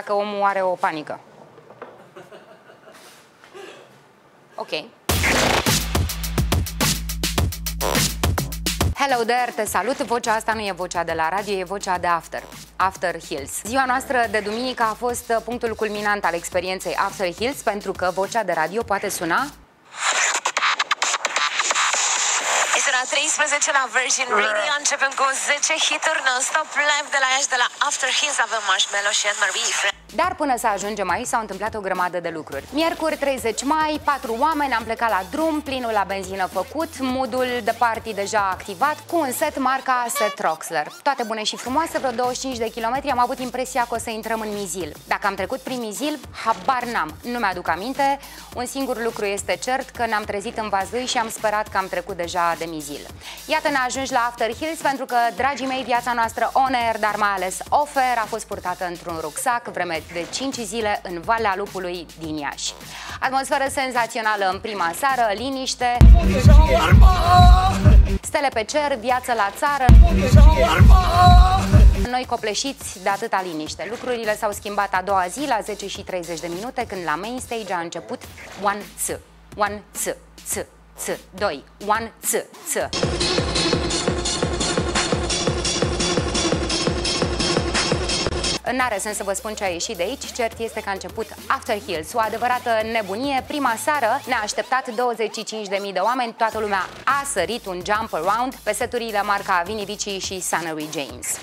dacă omul are o panică. Ok. Hello there, te salut! Vocea asta nu e vocea de la radio, e vocea de Afterhills. Ziua noastră de duminică a fost punctul culminant al experienței Afterhills, pentru că vocea de radio poate suna... Este ora 13 la Virgin Radio, începem cu 10 hituri non-stop live de la Iași, de la Afterhills, avem Marshmallow și Anne Marie. Dar până să ajungem aici s-au întâmplat o grămadă de lucruri. Miercuri 30 mai, 4 oameni, am plecat la drum, plinul la benzină făcut, moodul de party deja activat, cu un set marca set Roxler. Toate bune și frumoase, vreo 25 de kilometri, am avut impresia că o să intrăm în Mizil. Dacă am trecut prin Mizil, habar n-am, nu mi-aduc aminte. Un singur lucru este cert, că ne-am trezit în Vazui și am sperat că am trecut deja de Mizil. Iată, ne ajungi la Afterhills, pentru că, dragii mei, viața noastră on air, dar mai ales off air, a fost purtată într-un rucsac vreme de 5 zile în Valea Lupului din Iași. Atmosferă senzațională în prima seară, liniște, stele pe cer, viață la țară, noi copleșiți de atâta liniște. Lucrurile s-au schimbat a doua zi la 10:30 când la main stage a început 1 ț, 1 ț, ț, 2, 1 ț, ț. N-are sens să vă spun ce a ieșit de aici, cert este că a început Afterhills, o adevărată nebunie. Prima seară ne-a așteptat 25.000 de oameni, toată lumea a sărit un jump around pe seturile marca Vinnie Vici și Sunnery James.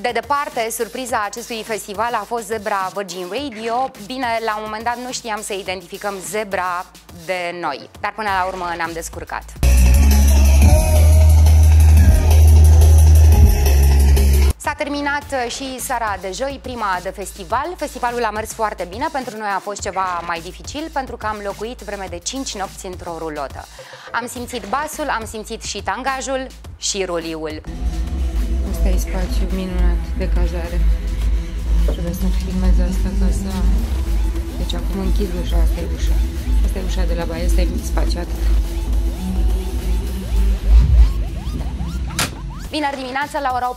De departe, surpriza acestui festival a fost zebra Virgin Radio. Bine, la un moment dat nu știam să identificăm zebra de noi, dar până la urmă ne-am descurcat. S-a terminat și seara de joi, prima de festival. Festivalul a mers foarte bine, pentru noi a fost ceva mai dificil, pentru că am locuit vreme de 5 nopți într-o rulotă. Am simțit basul, am simțit și tangajul și ruliul. Asta e spațiu minunat de cazare. Trebuie să-mi filmez asta ca să... Deci acum închid ușa, asta e ușa. Asta e ușa de la baie, asta e spațiu atât. Vineri dimineața, la ora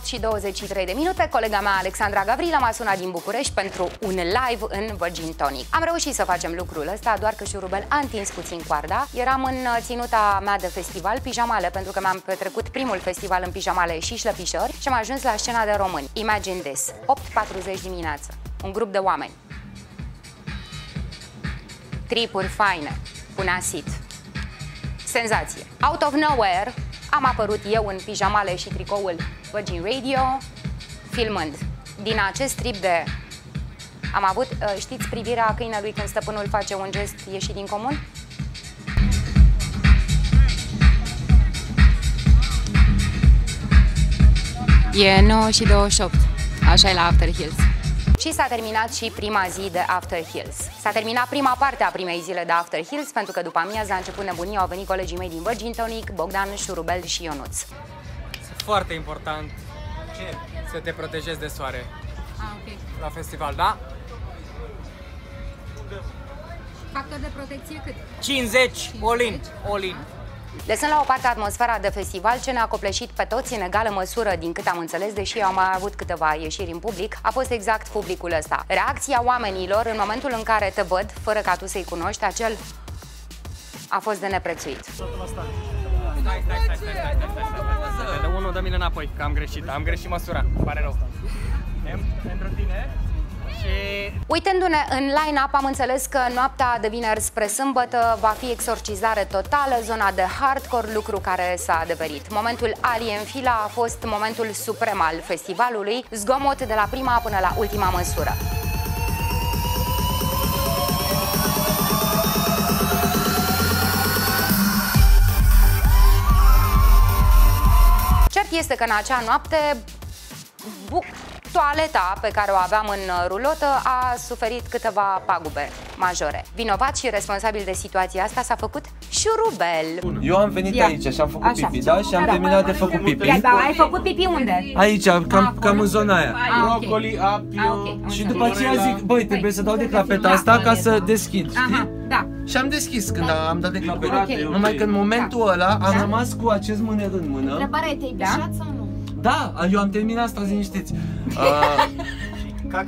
8:23, colega mea Alexandra Gavrila m-a sunat din București pentru un live în Virgin Tonic. Am reușit să facem lucrul ăsta, doar că Șurubel a întins puțin coarda. Eram în ținuta mea de festival, pijamale, pentru că mi-am petrecut primul festival în pijamale și șlăpișori și am ajuns la scena de români. Imagine this, 8:40 dimineața, un grup de oameni. Tripuri faine, punea sit. Senzație. Out of nowhere... Am apărut eu în pijamale și tricoul Virgin Radio, filmând. Din acest trip de... Am avut, știți, privirea câinelui când stăpânul face un gest ieșit din comun? E 9:28, așa e la Afterhills. Și s-a terminat și prima zi de Afterhills. S-a terminat prima parte a primei zile de Afterhills, pentru că după amiază a început nebunia, au venit colegii mei din Virgin Tonic, Bogdan, Șurubel și Ionuț. Este foarte important să te protejezi de soare la festival, da? Factor de protecție cât? 50, all-in, all-in. Lăsând la o parte atmosfera de festival, ce ne-a copleșit pe toți în egală măsură, din cât am înțeles, deși am mai avut câteva ieșiri în public, a fost exact publicul ăsta. Reacția oamenilor în momentul în care te văd, fără ca tu să-i cunoști, acel a fost de neprețuit. Stai, unul dă mine înapoi, că am greșit, măsura, pare rău. Pentru tine... Uitându-ne în line-up, am înțeles că noaptea de vineri spre sâmbătă va fi exorcizare totală, zona de hardcore, lucru care s-a adeverit. Momentul Alien Fila a fost momentul suprem al festivalului, zgomot de la prima până la ultima măsură. Cert este că în acea noapte... Toaleta pe care o aveam în rulotă a suferit câteva pagube majore. Vinovat și responsabil de situația asta s-a făcut Șurubel. Eu am venit aici și am făcut pipi, da? Și am terminat de făcut pipi. Da, ai făcut pipi unde? Aici, cam în zona aia. Broccoli, apio... Și după aceea zic, băi, trebuie să dau de clapeta asta ca să deschid, știi? Da. Și am deschis când am dat de clapeta. Numai că în momentul ăla am rămas cu acest mână în mână. Întrebarea e, te-ai bișat sau nu? Da, eu am terminat asta, liniștiți.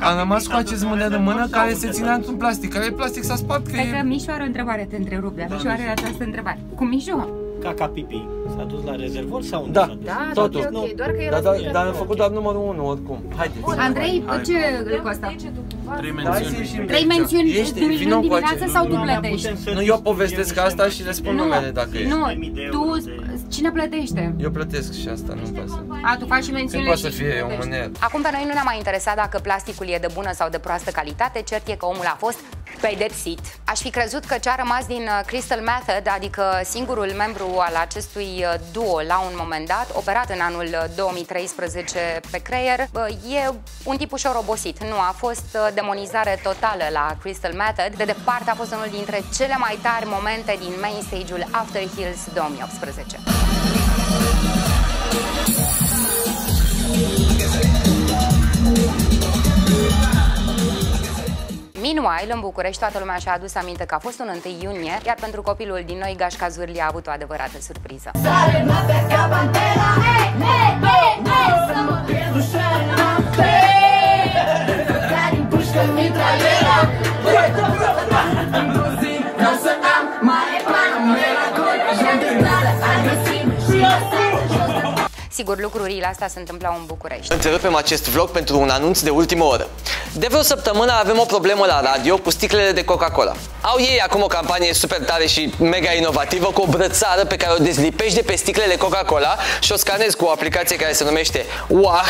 Am rămas cu acest mâner în mână care se ținea într-un plastic. Care plastic s-a spart că e... Mișu are o întrebare, te întrerup, dar Mișu are această întrebare. Cu Mișu? Caca pipi s-a dus la rezervor sau unde? Da, da, totul. Ok, doar că era... Dar am făcut doar numărul 1, oricum. Haideți. Andrei, ce îl costă? 3 mențiuni dimineața sau tu plătești? Nu, eu povestesc asta și le spun numele dacă e. Nu, tu... Cine plătește? Eu plătesc și asta, nu-mi pasă. A, tu faci și mențiunile și plătești. Acum pe noi nu ne-a mai interesat dacă plasticul e de bună sau de proastă calitate, cert e că omul a fost pedepsit. Aș fi crezut că ce-a rămas din Crystal Method, adică singurul membru al acestui duo la un moment dat, operat în anul 2013 pe creier, e un tip ușor obosit. Nu, a fost demonizare totală la Crystal Method. De departe a fost unul dintre cele mai tari momente din main stage-ul Afterhills 2018. Meanwhile, în București, toată lumea și-a adus aminte că a fost un 1 iunie, iar pentru copilul din noi, Gasca Zurli a avut o adevărată surpriză. Sigur, lucrurile astea se întâmplau în București. Întrerupem acest vlog pentru un anunț de ultimă oră. De vreo săptămână avem o problemă la radio cu sticlele de Coca-Cola. Au ei acum o campanie super tare și mega inovativă cu o brățară pe care o dezlipești de pe sticlele Coca-Cola și o scanezi cu o aplicație care se numește UAH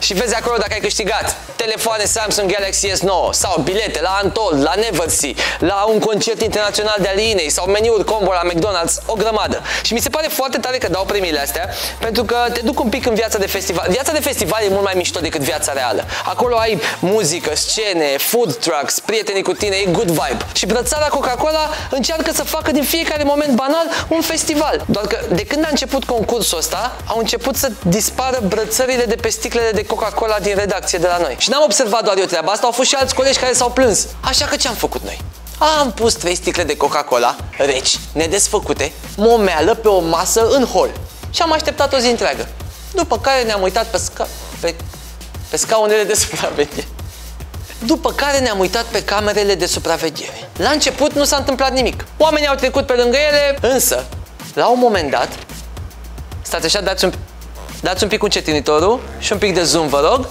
și vezi acolo dacă ai câștigat telefoane Samsung Galaxy S9 sau bilete la Untold, la Neversee, la un concert internațional de Alinei sau meniuri combo la McDonald's, o grămadă. Și mi se pare foarte tare că dau premiile astea pentru că te duc un pic în viața de festival. Viața de festival e mult mai mișto decât viața reală. Acolo ai muzică, scene, food trucks, prietenii cu tine, e good vibe. Și brățara Coca-Cola încearcă să facă din fiecare moment banal un festival. Doar că de când a început concursul ăsta, au început să dispară brățările de pe sticlele de Coca-Cola din redacție de la noi. Și n-am observat doar eu treaba asta, au fost și alți colegi care s-au plâns. Așa că ce am făcut noi? Am pus 3 sticle de Coca-Cola reci, nedesfăcute, momeală pe o masă în hol. Și am așteptat o zi întreagă. După care ne-am uitat pe scaunele de supraveghere. După care ne-am uitat pe camerele de supraveghere. La început nu s-a întâmplat nimic. Oamenii au trecut pe lângă ele, însă, la un moment dat, stați așa, dați un pic cu încetinitorul și un pic de zoom, vă rog.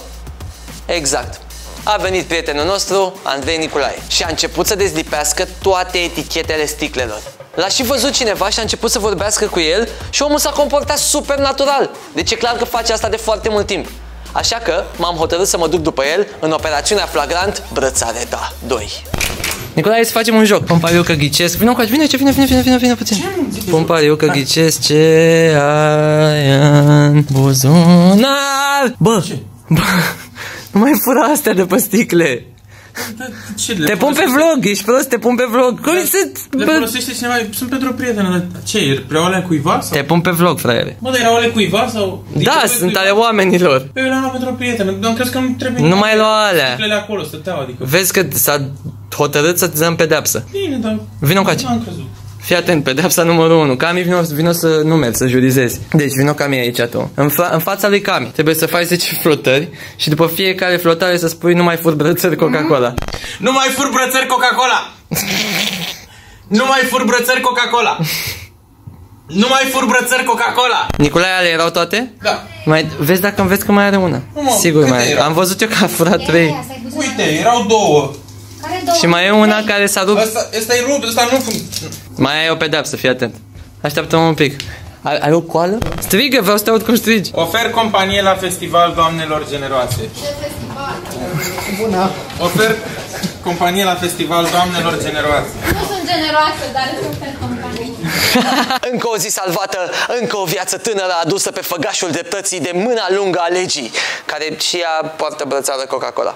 Exact. A venit prietenul nostru, Andrei Nicolae, și a început să dezlipească toate etichetele sticlelor. L-a și văzut cineva și a început să vorbească cu el și omul s-a comportat super natural. Deci e clar că face asta de foarte mult timp. Așa că m-am hotărât să mă duc după el în operațiunea flagrant Brățareta 2. Nicolae, să facem un joc. Pun pariu că ghicesc. Vino cu aici, vine puțin. Pun pariu că ghicesc ce ai în buzunar. Bă, bă, nu mai fura astea de pe sticle. Te pun pe vlog, ești prost, te pun pe vlog. Cum se... Le folosește cineva, sunt pentru o prietenă. Ce, erau ale cuiva? Te pun pe vlog, fraiere. Mă, dar erau ale cuiva sau... Da, sunt ale oamenilor. Eu le-am pentru o prietenă, dar crezi că nu trebuie... Nu mai lua alea. Sticlele acolo, stăteau, adică... Vezi că s-a... hotărât să-ți dăm pedeapsă. Bine, dar... Vino cu aici. Nu am crezut. Fii atent, pedeapsa numărul 1. Cami, vino să nu mergi, să jurizezi. Deci, vino Cami aici tu. În fața lui Cami. Trebuie să faci 10 flotări și după fiecare flotare să spui nu mai fur brățări Coca-Cola. Nu mai fur brățări Coca-Cola! Nu mai fur brățări Coca-Cola! Nu mai fur brățări Coca-Cola! Nicolae, ale erau toate? Da. Mai, vezi dacă înveți că mai are una. Sigur mai are. Am văzut eu că a furat 3. Uite, erau 2. Și mai e una care s-a rupt. Asta e rupt, asta nu funcționează. Mai ai o pedeapsă, fii atent. Așteaptă-mă un pic. Ai o coală? Strigă, vreau să te aud cum strigi. Ofer companie la festival doamnelor generoase. Ce festival? Bună. Ofer companie la festival doamnelor generoase. Nu sunt generoase, dar sunt ofer companie. Încă o zi salvată, încă o viață tânără adusă pe făgașul dreptății de mâna lungă a legii, care și ea poartă brățară Coca-Cola.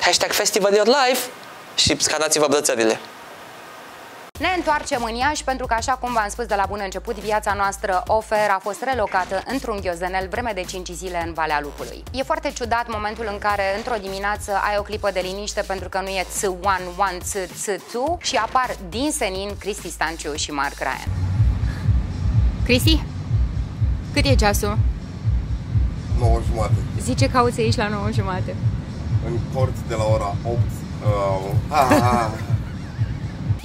Hashtag Festival Your Life. Și scanați-vă brățările. Ne întoarcem în Iași pentru că, așa cum v-am spus de la bun început, viața noastră ofer a fost relocată într-un ghiozenel vreme de 5 zile în Valea Lupului. E foarte ciudat momentul în care, într-o dimineață, ai o clipă de liniște pentru că nu e ț1, ț2 și apar din senin Cristi Stanciu și Mark Ryan. Cristi? Cât e ceasul? 9.30. Zice că auzi aici la 9:30. În port de la ora 8.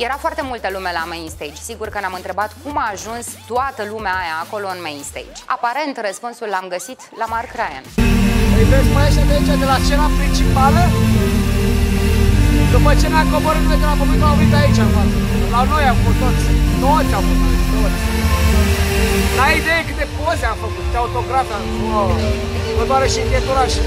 Era foarte multă lume la main stage. Sigur că ne-am întrebat cum a ajuns toată lumea aia acolo în main stage. Aparent, răspunsul l-am găsit la Mark Ryan. Îi vezi pe aici trece de la scena principală. După ce ne-am coborât noi de la pământ, am venit aici, am față. La noi am fost toți. Toți am fost, toți. N-ai idee câte poze am făcut, câte autografii am făcut. Wow. Mă doare și închetura și...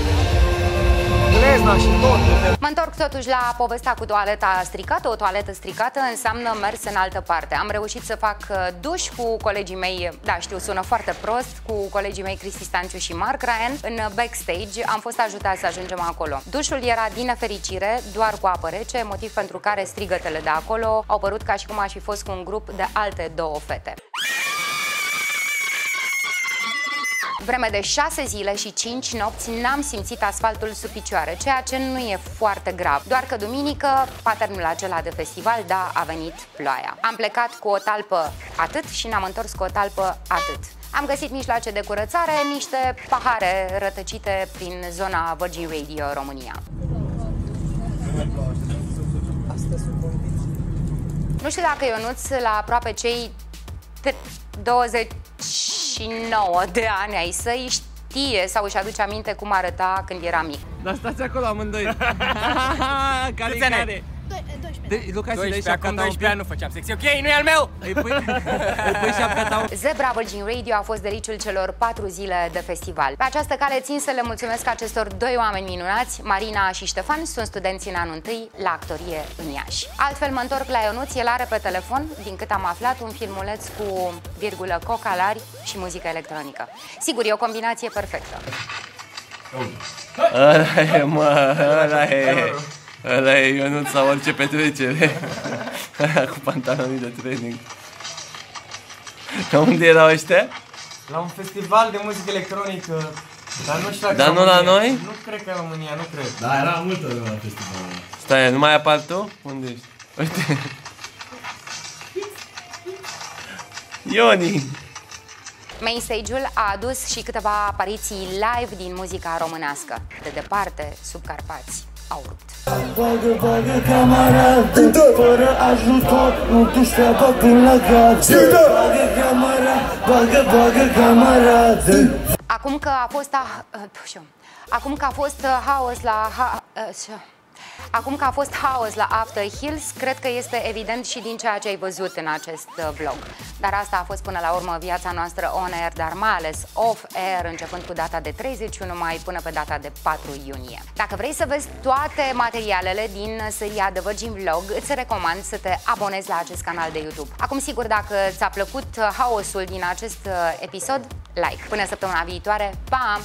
Mă întorc totuși la povestea cu toaleta stricată. O toaletă stricată înseamnă mers în altă parte. Am reușit să fac duș cu colegii mei, da, știu, sună foarte prost, cu colegii mei Cristi Stanciu și Mark Ryan. În backstage am fost ajutați să ajungem acolo. Dușul era, din nefericire, doar cu apă rece, motiv pentru care strigătele de acolo au părut ca și cum aș fi fost cu un grup de alte două fete. Vreme de 6 zile și 5 nopți n-am simțit asfaltul sub picioare, ceea ce nu e foarte grav. Doar că duminică, patternul acela de festival, da, a venit ploaia. Am plecat cu o talpă atât și ne-am întors cu o talpă atât. Am găsit mijloace de curățare, niște pahare rătăcite prin zona Virgin Radio România. Nu știu dacă Ionuț, la aproape cei 29 de ani ai săi știe sau își aduce aminte cum arăta când era mic. Dar stați acolo amândoi. Care? 12. Lucați, acum 12 ani nu făceam sex. Ok, nu e al meu! Îi pui șapca ta. Zebra Virgin Radio a fost deliciul celor 4 zile de festival. Pe această cale țin să le mulțumesc acestor doi oameni minunați, Marina și Ștefan, sunt studenți în anul 1 la actorie în Iași. Altfel mă întorc la Ionuț, el are pe telefon, din cât am aflat, un filmuleț cu virgulă, cocalari și muzică electronică. Sigur, e o combinație perfectă. Ăla e Ionuț sau orice petrecere. Cu pantalonii de training. Dar unde erau ăștia? La un festival de muzică electronică. Dar nu știu dacă... Dar nu la noi? Nu cred că în România, nu cred. Da, era multă lume la festival. Stai, nu mai apar tu? Unde ești? Uite. Ioni! Mainstage-ul a adus și câteva apariții live din muzica românească. De departe, sub Carpați. Bagă camarad, fără ajutor, nu duci treaba până la cap. Bagă camarad. Acum că a fost haos la Afterhills, cred că este evident și din ceea ce ai văzut în acest vlog. Dar asta a fost până la urmă viața noastră on-air, dar mai ales off-air, începând cu data de 31 mai până pe data de 4 iunie. Dacă vrei să vezi toate materialele din seria The Virgin Vlog, îți recomand să te abonezi la acest canal de YouTube. Acum, sigur, dacă ți-a plăcut haosul din acest episod, like! Până săptămâna viitoare, pa!